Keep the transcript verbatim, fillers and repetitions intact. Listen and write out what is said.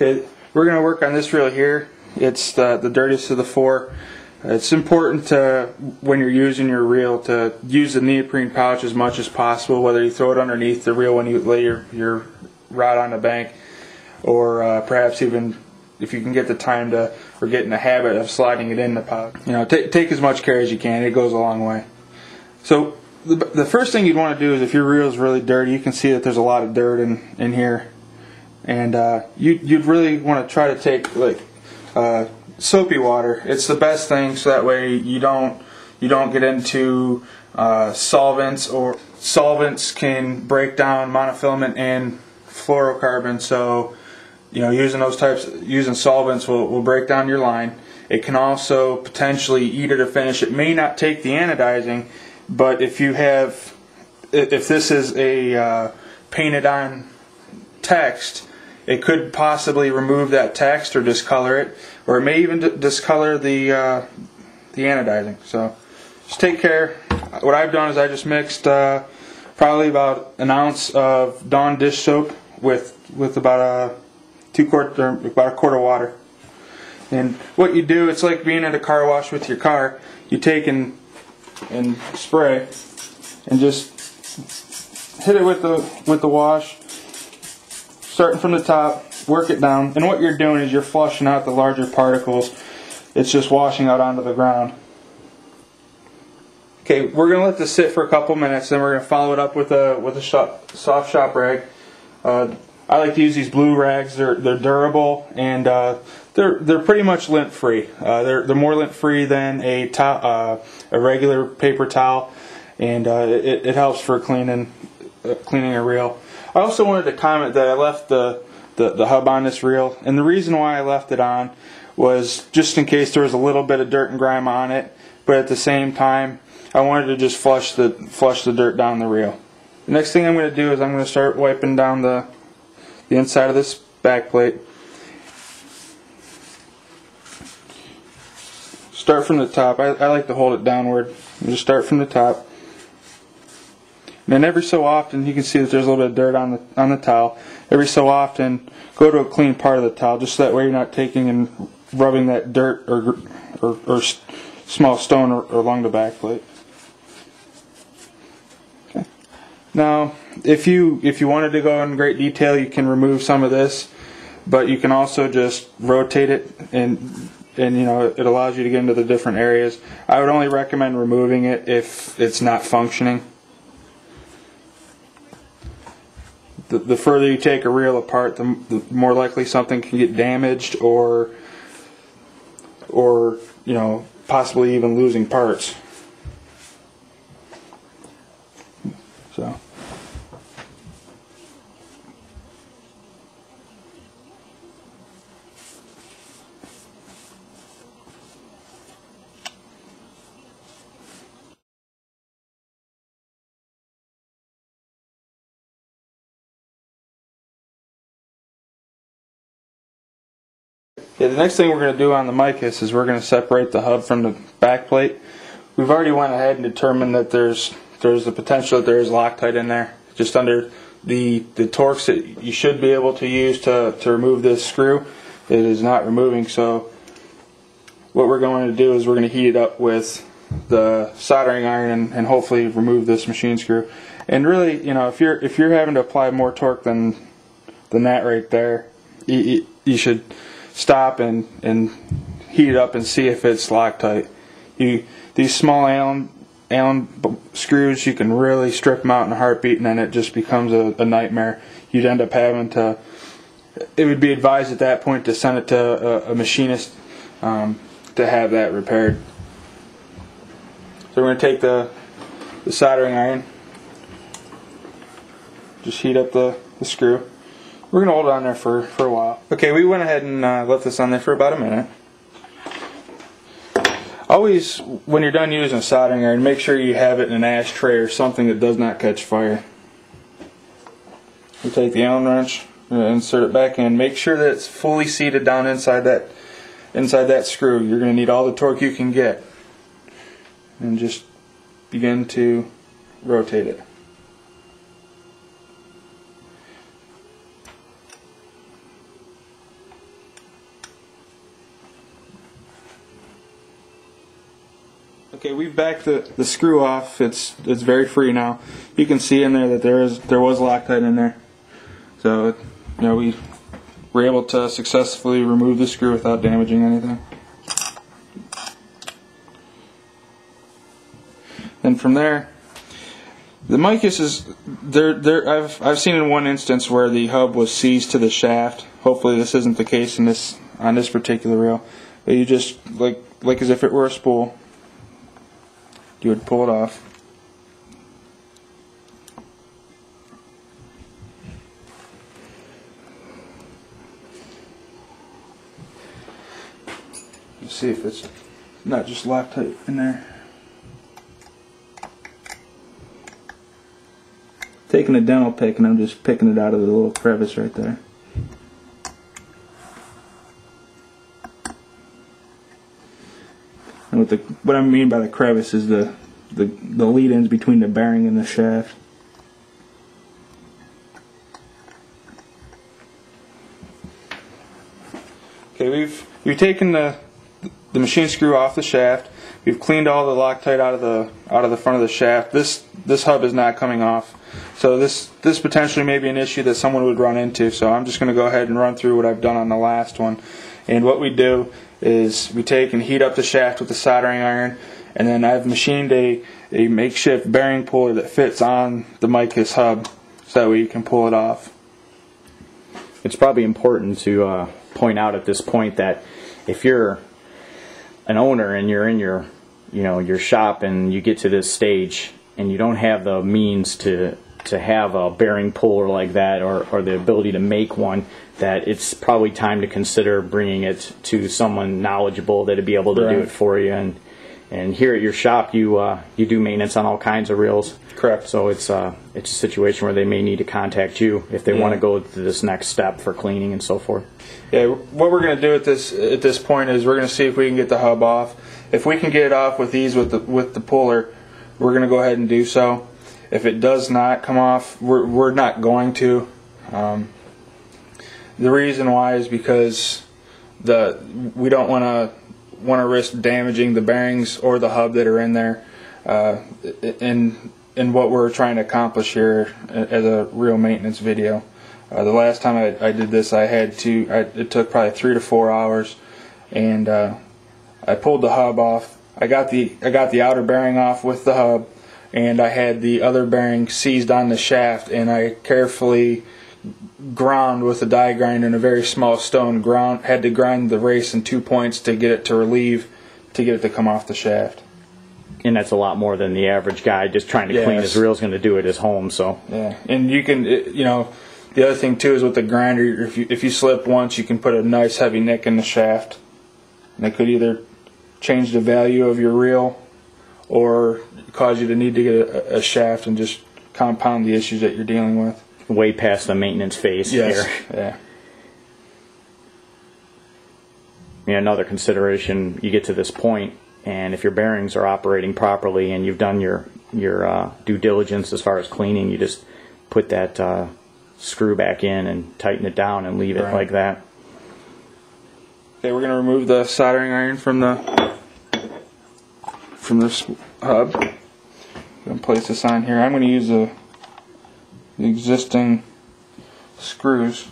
Okay, we're going to work on this reel here. It's the, the dirtiest of the four. It's important to, when you're using your reel, to use the neoprene pouch as much as possible, whether you throw it underneath the reel when you lay your, your rod on the bank, or uh, perhaps even if you can get the time to, or get in the habit of sliding it in the pouch. You know, take, take as much care as you can. It goes a long way. So the, the first thing you'd want to do is, if your reel is really dirty, you can see that there's a lot of dirt in, in here. And uh, you, you'd really want to try to take like uh, soapy water. It's the best thing, so that way you don't you don't get into uh, solvents. Or solvents can break down monofilament and fluorocarbon. So you know, using those types, using solvents will will break down your line. It can also potentially eat at a finish. It may not take the anodizing, but if you have, if this is a uh, painted on text, it could possibly remove that text or discolor it, or it may even discolor the uh, the anodizing. So just take care. What I've done is I just mixed uh, probably about an ounce of Dawn dish soap with with about a two quart or about a quart of water. And what you do, it's like being at a car wash with your car. You take and and spray, and just hit it with the with the wash. Starting from the top, work it down, and what you're doing is you're flushing out the larger particles. It's just washing out onto the ground. Okay, we're going to let this sit for a couple minutes, then we're going to follow it up with a with a shop, soft shop rag. Uh, I like to use these blue rags. They're they're durable, and uh, they're they're pretty much lint free. Uh, they're they're more lint free than a to uh, a regular paper towel, and uh, it it helps for cleaning uh, cleaning a reel. I also wanted to comment that I left the, the, the hub on this reel, and the reason why I left it on was just in case there was a little bit of dirt and grime on it, but at the same time I wanted to just flush the flush the dirt down the reel. The next thing I'm going to do is I'm going to start wiping down the, the inside of this back plate. Start from the top. I, I like to hold it downward. Just start from the top. And every so often, you can see that there's a little bit of dirt on the on the towel. Every so often, go to a clean part of the towel, just so that way you're not taking and rubbing that dirt or or, or small stone or, or along the back plate. Okay. Now, if you if you wanted to go in great detail, you can remove some of this, but you can also just rotate it, and and you know, it allows you to get into the different areas. I would only recommend removing it if it's not functioning. The, the further you take a reel apart, the, the more likely something can get damaged, or, or you know, possibly even losing parts. So, yeah, the next thing we're going to do on the Micus is we're going to separate the hub from the back plate. We've already went ahead and determined that there's there's the potential that there's Loctite in there. Just under the the Torx that you should be able to use to, to remove this screw, it is not removing. So what we're going to do is we're going to heat it up with the soldering iron and, and hopefully remove this machine screw. And really, you know, if you're if you're having to apply more torque than than that right there, you, you, you should stop and, and heat it up and see if it's Loctite. You, these small Allen, Allen screws, you can really strip them out in a heartbeat, and then it just becomes a, a nightmare. You'd end up having to, it would be advised at that point to send it to a, a machinist um, to have that repaired. So we're going to take the, the soldering iron, just heat up the, the screw. We're going to hold it on there for, for a while. Okay, we went ahead and uh, left this on there for about a minute. Always, when you're done using a soldering iron, make sure you have it in an ashtray or something that does not catch fire. We take the Allen wrench and insert it back in. Make sure that it's fully seated down inside that, inside that screw. You're going to need all the torque you can get. And just begin to rotate it. Okay, we've backed the, the screw off. It's it's very free now. You can see in there that there is there was Loctite in there. So, you know, we were able to successfully remove the screw without damaging anything. And from there, the Micus is there. There, I've I've seen in one instance where the hub was seized to the shaft. Hopefully, this isn't the case in this on this particular reel. But you just like like as if it were a spool, you would pull it off. Let's see if it's not just Loctite in there. Taking a dental pick and I'm just picking it out of the little crevice right there. And with the, what I mean by the crevice is the, the, the lead ends between the bearing and the shaft. Okay, we've we've taken the the machine screw off the shaft. We've cleaned all the Loctite out of the out of the front of the shaft. This this hub is not coming off. So this this potentially may be an issue that someone would run into. So I'm just going to go ahead and run through what I've done on the last one. And what we do is we take and heat up the shaft with a soldering iron, and then I've machined a, a makeshift bearing puller that fits on the Micus hub so that way you can pull it off. It's probably important to uh, point out at this point that if you're an owner and you're in your you know your shop and you get to this stage and you don't have the means to to have a bearing puller like that or, or the ability to make one, that it's probably time to consider bringing it to someone knowledgeable that'd be able to right. do it for you. And and here at your shop you uh, you do maintenance on all kinds of reels. Correct. So it's uh it's a situation where they may need to contact you if they yeah. want to go to this next step for cleaning and so forth. Yeah, what we're going to do at this at this point is we're going to see if we can get the hub off. If we can get it off with ease with the with the puller, we're going to go ahead and do so. If it does not come off, we're we're not going to. Um, the reason why is because the we don't want to want to risk damaging the bearings or the hub that are in there. Uh, in in what we're trying to accomplish here as a reel maintenance video. Uh, the last time I, I did this, I had to. I, it took probably three to four hours, and uh, I pulled the hub off. I got the I got the outer bearing off with the hub, and I had the other bearing seized on the shaft. And I carefully ground with a die grind and a very small stone. Ground had to grind the race in two points to get it to relieve, to get it to come off the shaft. And that's a lot more than the average guy just trying to yes. clean his reel is going to do at his home. So yeah, and you can it, you know. The other thing too is with the grinder, if you if you slip once, you can put a nice heavy nick in the shaft, and it could either change the value of your reel or cause you to need to get a, a shaft and just compound the issues that you're dealing with. Way past the maintenance phase yes. here. Yeah. Yeah. Another consideration: you get to this point, and if your bearings are operating properly, and you've done your your uh, due diligence as far as cleaning, you just put that. Uh, screw back in and tighten it down and leave it right. like that. Okay, we're going to remove the soldering iron from the from this hub. I'm going to place this on here. I'm going to use the, the existing screws.